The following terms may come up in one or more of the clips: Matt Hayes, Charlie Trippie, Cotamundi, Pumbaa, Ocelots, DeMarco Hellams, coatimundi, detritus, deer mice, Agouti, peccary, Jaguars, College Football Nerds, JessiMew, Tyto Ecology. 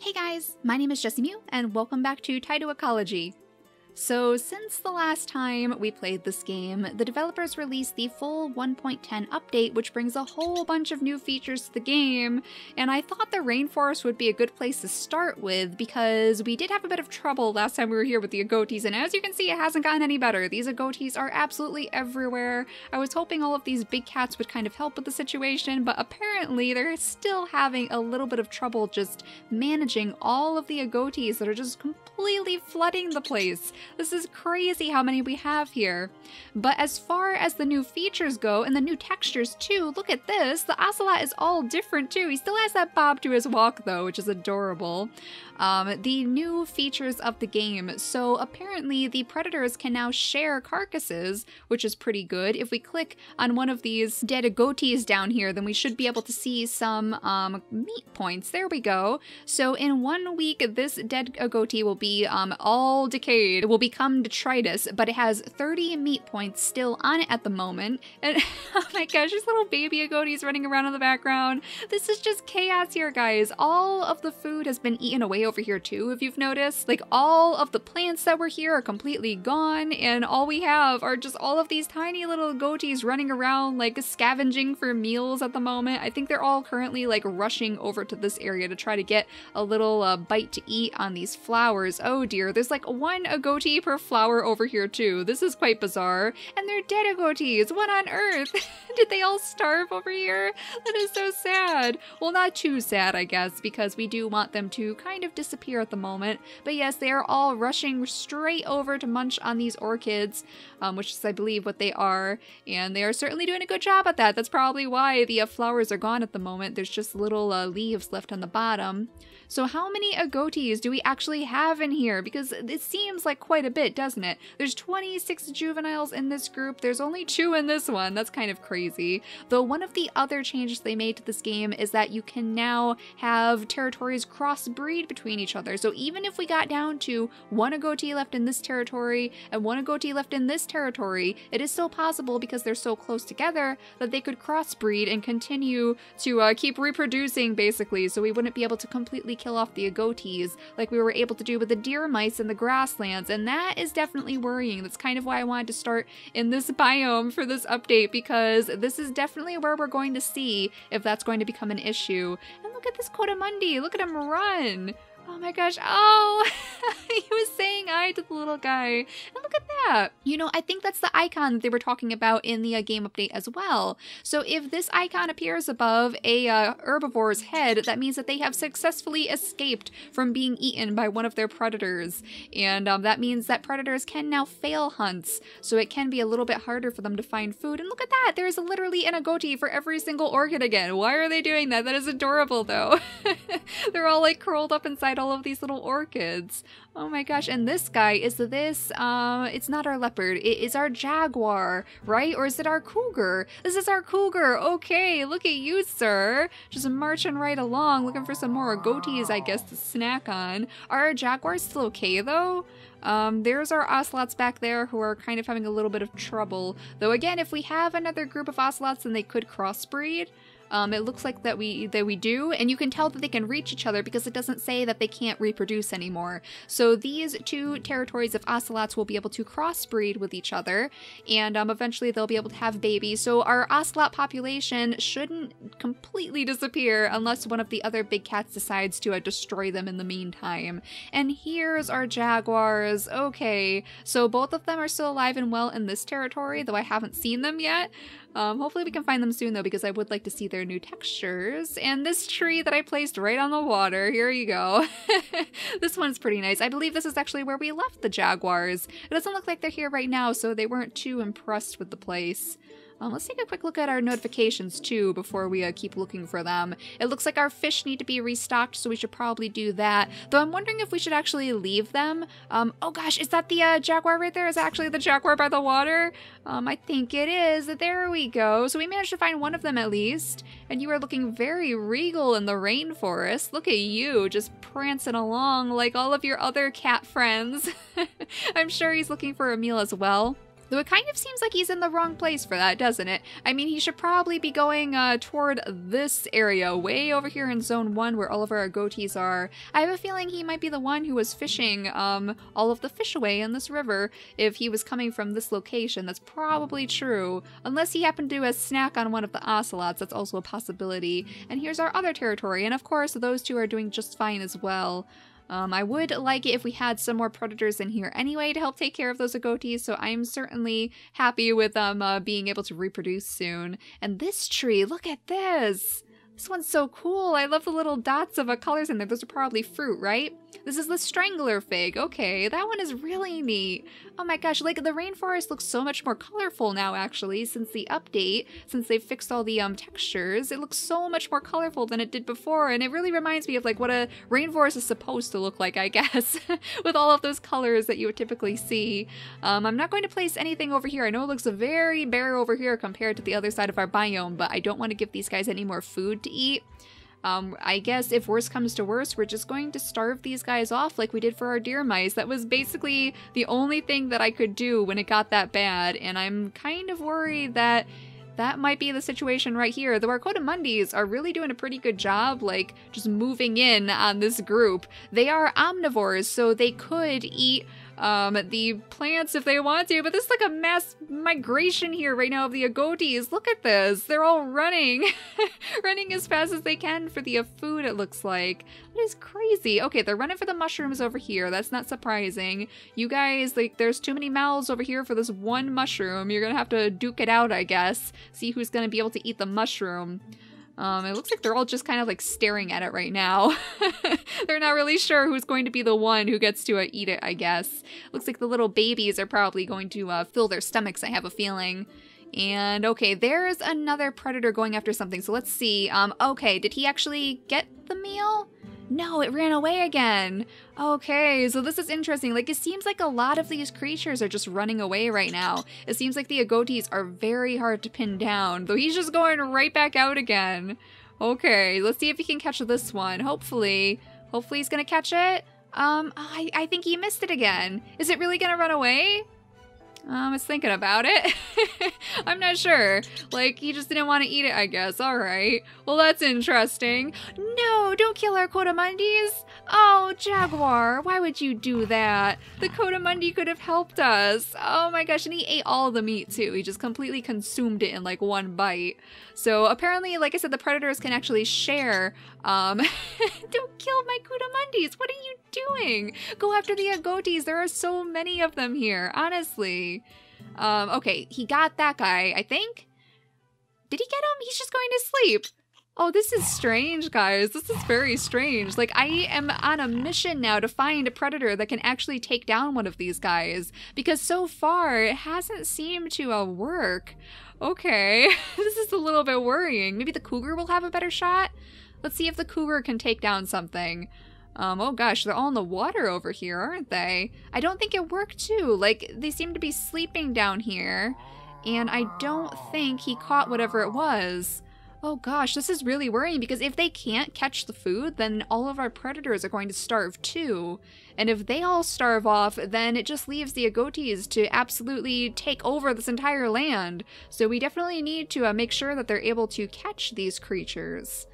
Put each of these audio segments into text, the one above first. Hey guys, my name is JessiMew, and welcome back to Tyto Ecology. So since the last time we played this game, the developers released the full 1.10 update, which brings a whole bunch of new features to the game, and I thought the rainforest would be a good place to start with because we did have a bit of trouble last time we were here with the agoutis, and as you can see, it hasn't gotten any better. These agoutis are absolutely everywhere. I was hoping all of these big cats would kind of help with the situation, but apparently they're still having a little bit of trouble just managing all of the agoutis that are just completely flooding the place. This is crazy how many we have here. But as far as the new features go, and the new textures too, look at this. The ocelot is all different too. He still has that bob to his walk though, which is adorable. The new features of the game. So apparently the predators can now share carcasses, which is pretty good. If we click on one of these dead agoutis down here, then we should be able to see some meat points. There we go. So in 1 week, this dead agouti will be all decayed. It will become detritus, but it has 30 meat points still on it at the moment. And oh my gosh, there's little baby agoutis running around in the background. This is just chaos here, guys. All of the food has been eaten away over here too, if you've noticed. Like, all of the plants that were here are completely gone, and all we have are just all of these tiny little agoutis running around, like, scavenging for meals at the moment. I think they're all currently, like, rushing over to this area to try to get a little bite to eat on these flowers. Oh dear, there's like one agouti per flower over here too. This is quite bizarre. And they're dead agoutis. What on earth? Did they all starve over here? That is so sad. Well, not too sad, I guess, because we do want them to kind of disappear at the moment. But yes, they are all rushing straight over to munch on these orchids, which is, I believe, what they are. And they are certainly doing a good job at that. That's probably why the flowers are gone at the moment. There's just little leaves left on the bottom. So how many agoutis do we actually have in here? Because it seems like quite a bit, doesn't it? There's 26 juveniles in this group. There's only 2 in this one. That's kind of crazy. Though one of the other changes they made to this game is that you can now have territories crossbreed between each other. So even if we got down to one agouti left in this territory and one agouti left in this territory, it is still possible, because they're so close together, that they could crossbreed and continue to keep reproducing, basically. So we wouldn't be able to completely kill off the agoutis like we were able to do with the deer mice in the grasslands, and that is definitely worrying. That's kind of why I wanted to start in this biome for this update, because this is definitely where we're going to see if that's going to become an issue. And look at this Cotamundi, look at him run! Oh my gosh, oh! He was saying hi to the little guy. And look at that! You know, I think that's the icon that they were talking about in the game update as well. So if this icon appears above a herbivore's head, that means that they have successfully escaped from being eaten by one of their predators. And that means that predators can now fail hunts, so it can be a little bit harder for them to find food. And look at that! There is literally an agouti for every single orchid again. Why are they doing that? That is adorable, though. They're all, like, curled up inside all of these little orchids. Oh my gosh, and this guy is this, it's not our leopard, it is our jaguar, right? Or is it our cougar? This is our cougar, okay, look at you, sir. Just marching right along, looking for some more agoutis, I guess, to snack on. Are our jaguars still okay, though? There's our ocelots back there who are kind of having a little bit of trouble. Though again, if we have another group of ocelots, then they could crossbreed. It looks like that we do, and you can tell that they can reach each other because it doesn't say that they can't reproduce anymore. So these two territories of ocelots will be able to crossbreed with each other, and eventually they'll be able to have babies. So our ocelot population shouldn't completely disappear unless one of the other big cats decides to destroy them in the meantime. And here's our jaguars. Okay, so both of them are still alive and well in this territory, though I haven't seen them yet. Hopefully we can find them soon, though, because I would like to see their new textures. And this tree that I placed right on the water, here you go. This one's pretty nice. I believe this is actually where we left the jaguars. It doesn't look like they're here right now, so they weren't too impressed with the place. Let's take a quick look at our notifications, too, before we keep looking for them. It looks like our fish need to be restocked, so we should probably do that. Though I'm wondering if we should actually leave them. Oh gosh, is that the jaguar right there? Is that actually the jaguar by the water? I think it is. There we go. So we managed to find one of them at least. And you are looking very regal in the rainforest. Look at you, just prancing along like all of your other cat friends. I'm sure he's looking for a meal as well. Though it kind of seems like he's in the wrong place for that, doesn't it? I mean, he should probably be going toward this area, way over here in Zone 1 where all of our agoutis are. I have a feeling he might be the one who was fishing all of the fish away in this river if he was coming from this location. That's probably true. Unless he happened to do a snack on one of the ocelots, that's also a possibility. And here's our other territory, and of course those two are doing just fine as well. I would like it if we had some more predators in here anyway to help take care of those agoutis, so I'm certainly happy with them being able to reproduce soon. And this tree, look at this! This one's so cool! I love the little dots of colors in there. Those are probably fruit, right? This is the strangler fig. Okay, that one is really neat. Oh my gosh, like the rainforest looks so much more colorful now actually since the update, since they've fixed all the textures. It looks so much more colorful than it did before, and it really reminds me of like what a rainforest is supposed to look like, I guess, with all of those colors that you would typically see. I'm not going to place anything over here. I know it looks very bare over here compared to the other side of our biome, but I don't want to give these guys any more food to eat. I guess if worse comes to worse, we're just going to starve these guys off like we did for our deer mice. That was basically the only thing that I could do when it got that bad, and I'm kind of worried that that might be the situation right here, though our Cotamundis are really doing a pretty good job, like, just moving in on this group. They are omnivores, so they could eat the plants if they want to, but this is like a mass migration here right now of the agoutis. Look at this. They're all running. Running as fast as they can for the food, it looks like. That is crazy. Okay, they're running for the mushrooms over here. That's not surprising. You guys, like, there's too many mouths over here for this one mushroom. You're gonna have to duke it out, I guess. See who's gonna be able to eat the mushroom. It looks like they're all just kind of like staring at it right now. They're not really sure who's going to be the one who gets to eat it, I guess. Looks like the little babies are probably going to fill their stomachs, I have a feeling. And okay, there's another predator going after something, so let's see. Okay, did he actually get the meal? No, it ran away again. Okay, so this is interesting. Like, it seems like a lot of these creatures are just running away right now. It seems like the agoutis are very hard to pin down, though he's just going right back out again. Okay, let's see if he can catch this one. Hopefully he's gonna catch it. I think he missed it again. Is it really gonna run away? I was thinking about it. I'm not sure. Like, he just didn't want to eat it, I guess. All right. Well, that's interesting. No, don't kill our Cotamundis. Oh, Jaguar, why would you do that? The Cotamundi could have helped us. Oh my gosh, and he ate all the meat too. He just completely consumed it in like one bite. So apparently, like I said, the predators can actually share. Don't kill my Cotamundis. What are you doing? Go after the agoutis. There are so many of them here, honestly. Okay, he got that guy, I think. Did he get him? He's just going to sleep. Oh, this is strange, guys. This is very strange. Like, I am on a mission now to find a predator that can actually take down one of these guys, because so far it hasn't seemed to work. Okay, this is a little bit worrying. Maybe the cougar will have a better shot? Let's see if the cougar can take down something. Oh gosh, they're all in the water over here, aren't they? I don't think it worked too. Like, they seem to be sleeping down here, and I don't think he caught whatever it was. Oh gosh, this is really worrying, because if they can't catch the food, then all of our predators are going to starve too. And if they all starve off, then it just leaves the agoutis to absolutely take over this entire land. So we definitely need to make sure that they're able to catch these creatures.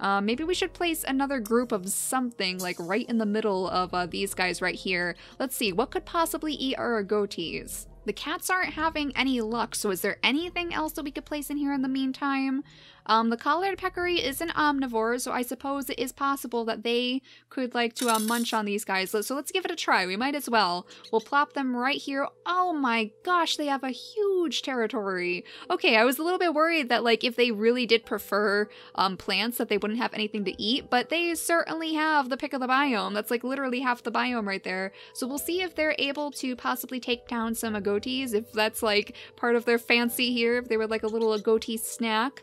Maybe we should place another group of something, like right in the middle of these guys right here. Let's see, what could possibly eat our agoutis? The cats aren't having any luck, so is there anything else that we could place in here in the meantime? The collared peccary is an omnivore, so I suppose it is possible that they could like to munch on these guys. So let's give it a try. We might as well. We'll plop them right here. Oh my gosh, they have a huge territory. Okay, I was a little bit worried that like if they really did prefer plants that they wouldn't have anything to eat, but they certainly have the pick of the biome. That's like literally half the biome right there. So we'll see if they're able to possibly take down some agoutis, if that's like part of their fancy here, if they would like a little agouti snack.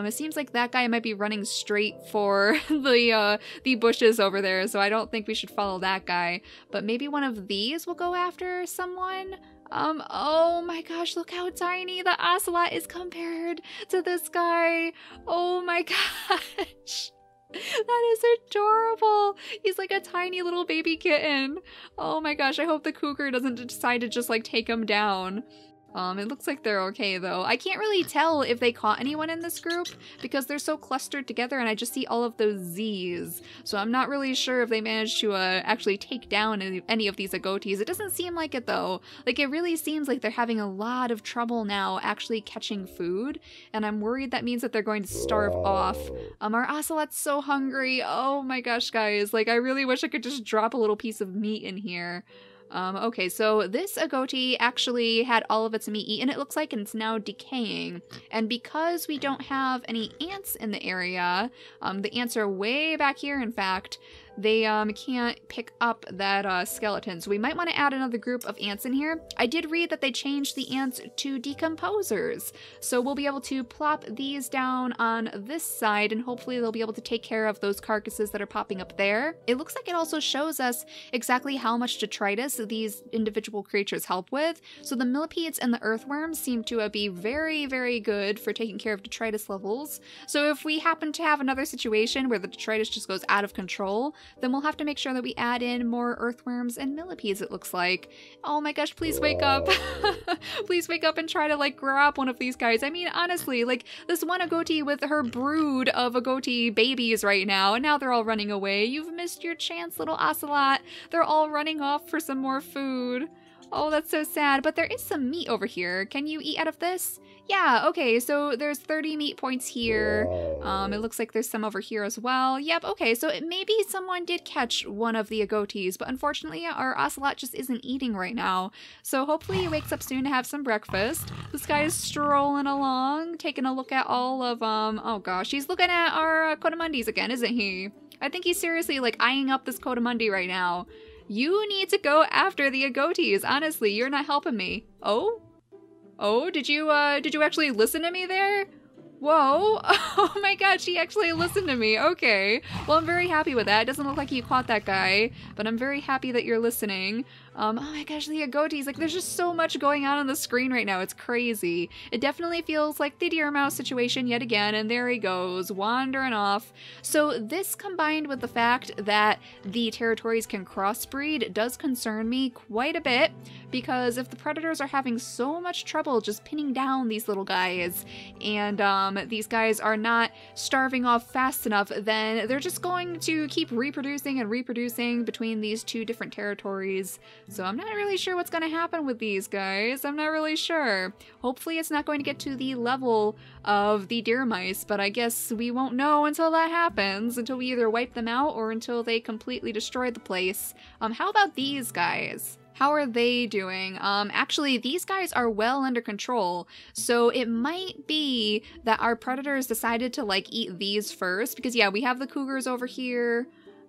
It seems like that guy might be running straight for the bushes over there, so I don't think we should follow that guy. But maybe one of these will go after someone? Oh my gosh, look how tiny the ocelot is compared to this guy. Oh my gosh. That is adorable. He's like a tiny little baby kitten. Oh my gosh, I hope the cougar doesn't decide to just like take him down. It looks like they're okay, though. I can't really tell if they caught anyone in this group because they're so clustered together and I just see all of those Zs. So I'm not really sure if they managed to actually take down any of these agoutis. It doesn't seem like it, though. Like, it really seems like they're having a lot of trouble now actually catching food, and I'm worried that means that they're going to starve off. Our ocelot's so hungry. Oh my gosh, guys. Like, I really wish I could just drop a little piece of meat in here. Okay, so this agouti actually had all of its meat eaten, it looks like, and it's now decaying. And because we don't have any ants in the area, the ants are way back here, in fact, they can't pick up that skeleton. So we might want to add another group of ants in here. I did read that they changed the ants to decomposers. So we'll be able to plop these down on this side and hopefully they'll be able to take care of those carcasses that are popping up there. It looks like it also shows us exactly how much detritus these individual creatures help with. So the millipedes and the earthworms seem to be very, very good for taking care of detritus levels. So if we happen to have another situation where the detritus just goes out of control, then we'll have to make sure that we add in more earthworms and millipedes, it looks like. Oh my gosh, please wake up. Please wake up and try to, like, grow up one of these guys. I mean, honestly, like, this one agouti with her brood of agouti babies right now, and now they're all running away. You've missed your chance, little ocelot. They're all running off for some more food. Oh, that's so sad, but there is some meat over here. Can you eat out of this? Yeah, okay, so there's 30 meat points here. It looks like there's some over here as well. Yep, okay, so maybe someone did catch one of the agoutis, but unfortunately our ocelot just isn't eating right now. So hopefully he wakes up soon to have some breakfast. This guy is strolling along, taking a look at all of, oh gosh, he's looking at our coatimundis again, isn't he? I think he's seriously, like, eyeing up this coatimundi right now. You need to go after the agoutis, honestly, you're not helping me. Oh? Oh, did you actually listen to me there? Whoa, oh my god, she actually listened to me, okay. Well, I'm very happy with that. It doesn't look like you caught that guy, but I'm very happy that you're listening. Oh my gosh, the agoutis, like, there's just so much going on the screen right now, it's crazy. It definitely feels like the deer mouse situation yet again, and there he goes, wandering off. So this, combined with the fact that the territories can crossbreed, does concern me quite a bit, because if the predators are having so much trouble just pinning down these little guys, and these guys are not starving off fast enough, then they're just going to keep reproducing and reproducing between these two different territories. So I'm not really sure what's going to happen with these guys. I'm not really sure. Hopefully it's not going to get to the level of the deer mice, but I guess we won't know until that happens, until we either wipe them out or until they completely destroy the place. How about these guys? How are they doing? Actually, these guys are well under control, so it might be that our predators decided to, like, eat these first, because, yeah, we have the cougars over here.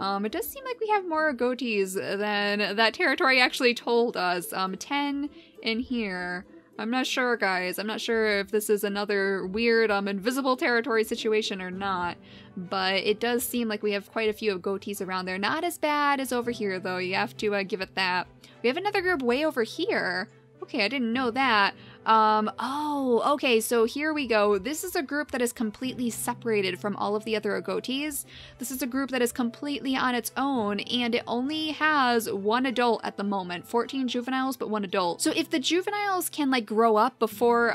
It does seem like we have more agoutis than that territory actually told us. 10 in here. I'm not sure, guys. I'm not sure if this is another weird invisible territory situation or not, but it does seem like we have quite a few agoutis around there. Not as bad as over here, though. You have to give it that. We have another group way over here. Okay, I didn't know that. Oh, okay, so here we go. This is a group that is completely separated from all of the other agoutis. This is a group that is completely on its own, and it only has one adult at the moment. 14 juveniles, but one adult. So if the juveniles can, like, grow up before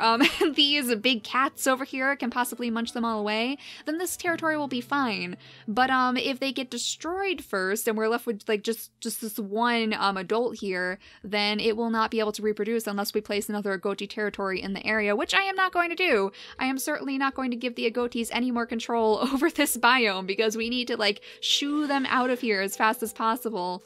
these big cats over here can possibly munch them all away, then this territory will be fine. But if they get destroyed first and we're left with, like, just this one adult here, then it will not be able to reproduce unless we place another agouti territory in the area, which I am not going to do. I am certainly not going to give the agoutis any more control over this biome because we need to, like, shoo them out of here as fast as possible.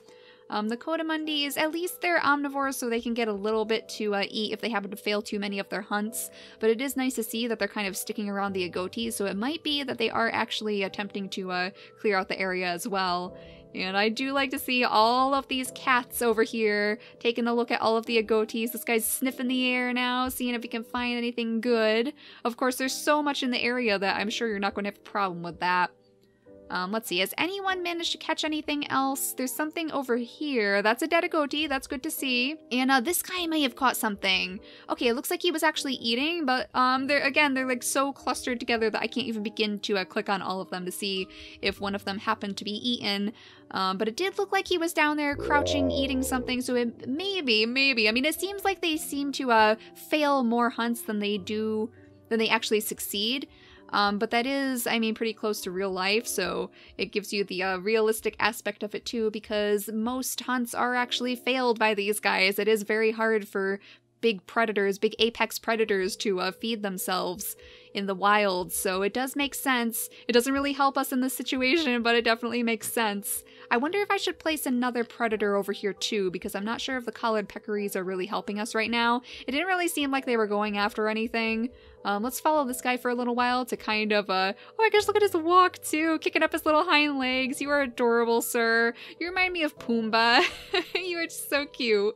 The coatimundis, at least they're omnivores, so they can get a little bit to eat if they happen to fail too many of their hunts, but it is nice to see that they're kind of sticking around the agoutis, so it might be that they are actually attempting to clear out the area as well. And I do like to see all of these cats over here taking a look at all of the agoutis. This guy's sniffing the air now, seeing if he can find anything good. Of course, there's so much in the area that I'm sure you're not going to have a problem with that. Let's see, has anyone managed to catch anything else? There's something over here. That's a dead agouti. That's good to see. And this guy may have caught something. Okay, it looks like he was actually eating, but they're like so clustered together that I can't even begin to click on all of them to see if one of them happened to be eaten. But it did look like he was down there crouching, eating something, so it maybe. I mean, it seems like they seem to fail more hunts than they do, than they actually succeed. But that is, I mean, pretty close to real life, so it gives you the realistic aspect of it too, because most hunts are actually failed by these guys. It is very hard for big predators, big apex predators, to feed themselves in the wild, so it does make sense. It doesn't really help us in this situation, but it definitely makes sense. I wonder if I should place another predator over here too, because I'm not sure if the collared peccaries are really helping us right now. It didn't really seem like they were going after anything. Let's follow this guy for a little while to kind of, oh my gosh, look at his walk too, kicking up his little hind legs. You are adorable, sir. You remind me of Pumbaa. You are just so cute.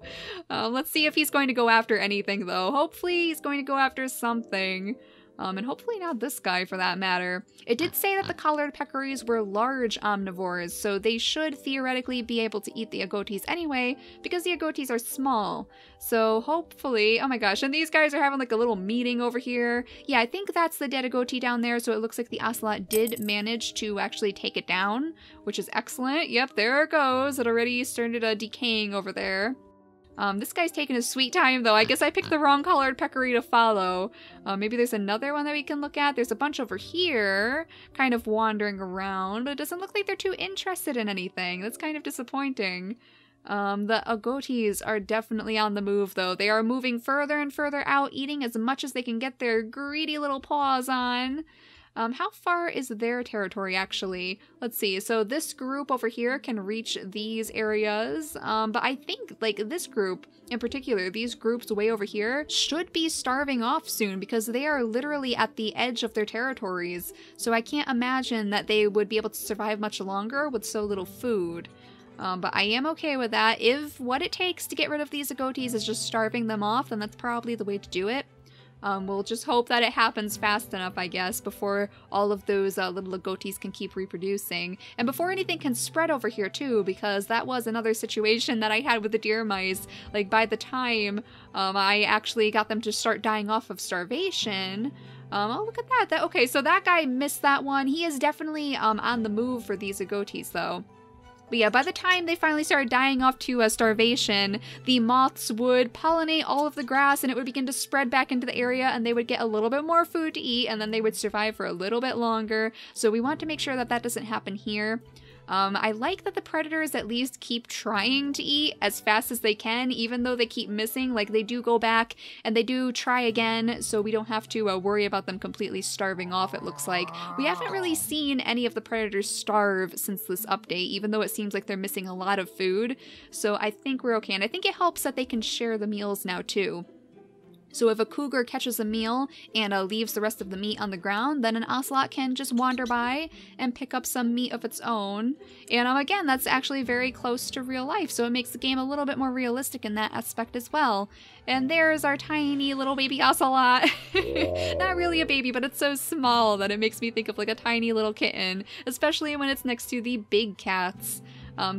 Let's see if he's going to go after anything though. Hopefully he's going to go after something. And hopefully not this guy for that matter. It did say that the collared peccaries were large omnivores, so they should theoretically be able to eat the agoutis anyway, because the agoutis are small. So hopefully, oh my gosh, and these guys are having like a little meeting over here. Yeah, I think that's the dead agouti down there, so it looks like the ocelot did manage to actually take it down, which is excellent. Yep, there it goes. It already started decaying over there. This guy's taking his sweet time, though. I guess I picked the wrong collared peccary to follow. Maybe there's another one that we can look at. There's a bunch over here, kind of wandering around, but it doesn't look like they're too interested in anything. That's kind of disappointing. The agoutis are definitely on the move, though. They are moving further and further out, eating as much as they can get their greedy little paws on. How far is their territory, actually? Let's see. So this group over here can reach these areas, but I think, like, this group in particular, these groups way over here should be starving off soon because they are literally at the edge of their territories. So I can't imagine that they would be able to survive much longer with so little food. But I am okay with that. If what it takes to get rid of these agoutis is just starving them off, then that's probably the way to do it. We'll just hope that it happens fast enough, I guess, before all of those little agoutis can keep reproducing. And before anything can spread over here, too, because that was another situation that I had with the deer mice. Like, by the time I actually got them to start dying off of starvation... oh, look at that. Okay, so that guy missed that one. He is definitely on the move for these agoutis, though. But yeah, by the time they finally started dying off to starvation, the moths would pollinate all of the grass and it would begin to spread back into the area and they would get a little bit more food to eat and then they would survive for a little bit longer. So we want to make sure that that doesn't happen here. I like that the predators at least keep trying to eat as fast as they can, even though they keep missing. Like, they do go back and they do try again, so we don't have to worry about them completely starving off, it looks like. We haven't really seen any of the predators starve since this update, even though it seems like they're missing a lot of food. So I think we're okay, and I think it helps that they can share the meals now, too. So if a cougar catches a meal and leaves the rest of the meat on the ground, then an ocelot can just wander by and pick up some meat of its own. And again, that's actually very close to real life, so it makes the game a little bit more realistic in that aspect as well. And there's our tiny little baby ocelot. Not really a baby, but it's so small that it makes me think of like a tiny little kitten, especially when it's next to the big cats.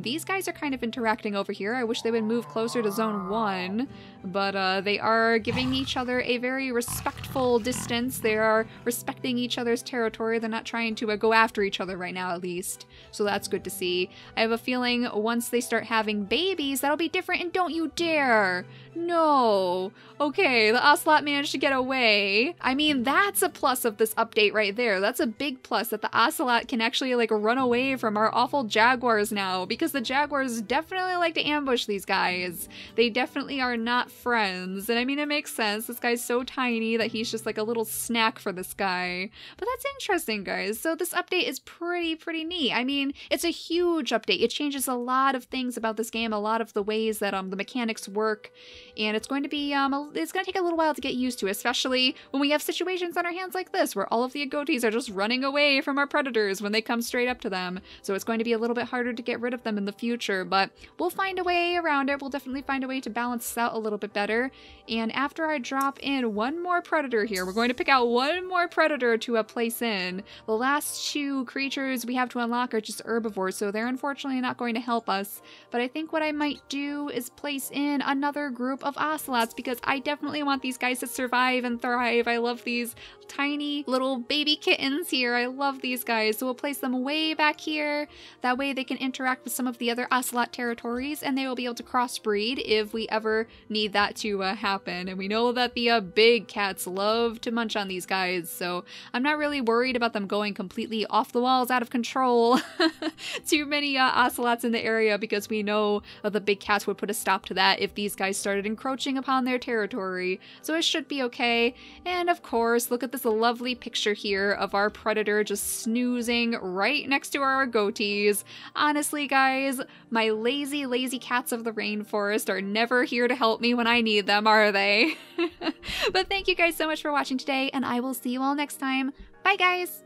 These guys are kind of interacting over here. I wish they would move closer to zone 1, but they are giving each other a very respectful distance. They are respecting each other's territory. They're not trying to go after each other right now, at least. So that's good to see. I have a feeling once they start having babies, that'll be different, and don't you dare! No! Okay, the ocelot managed to get away. I mean, that's a plus of this update right there. That's a big plus that the ocelot can actually, like, run away from our awful jaguars now. Because the jaguars definitely like to ambush these guys. They definitely are not friends. And I mean, it makes sense. This guy's so tiny that he's just like a little snack for this guy. But that's interesting, guys. So this update is pretty neat. I mean, it's a huge update. It changes a lot of things about this game, a lot of the ways that the mechanics work. And it's going to be, it's going to take a little while to get used to, especially when we have situations on our hands like this, where all of the agoutis are just running away from our predators when they come straight up to them. So it's going to be a little bit harder to get rid of of them in the future, but we'll find a way around it. We'll definitely find a way to balance this out a little bit better. And after I drop in one more predator here, we're going to pick out one more predator to place in. The last two creatures we have to unlock are just herbivores, so they're unfortunately not going to help us. But I think what I might do is place in another group of ocelots, because I definitely want these guys to survive and thrive. I love these tiny little baby kittens here. I love these guys. So we'll place them way back here. That way they can interact with some of the other ocelot territories, and they will be able to crossbreed if we ever need that to happen. And we know that the big cats love to munch on these guys, so I'm not really worried about them going completely off the walls, out of control. Too many ocelots in the area, because we know the big cats would put a stop to that if these guys started encroaching upon their territory. So it should be okay. And of course, look at this lovely picture here of our predator just snoozing right next to our agoutis. Honestly, guys, my lazy, lazy cats of the rainforest are never here to help me when I need them, are they? But thank you guys so much for watching today, and I will see you all next time. Bye, guys!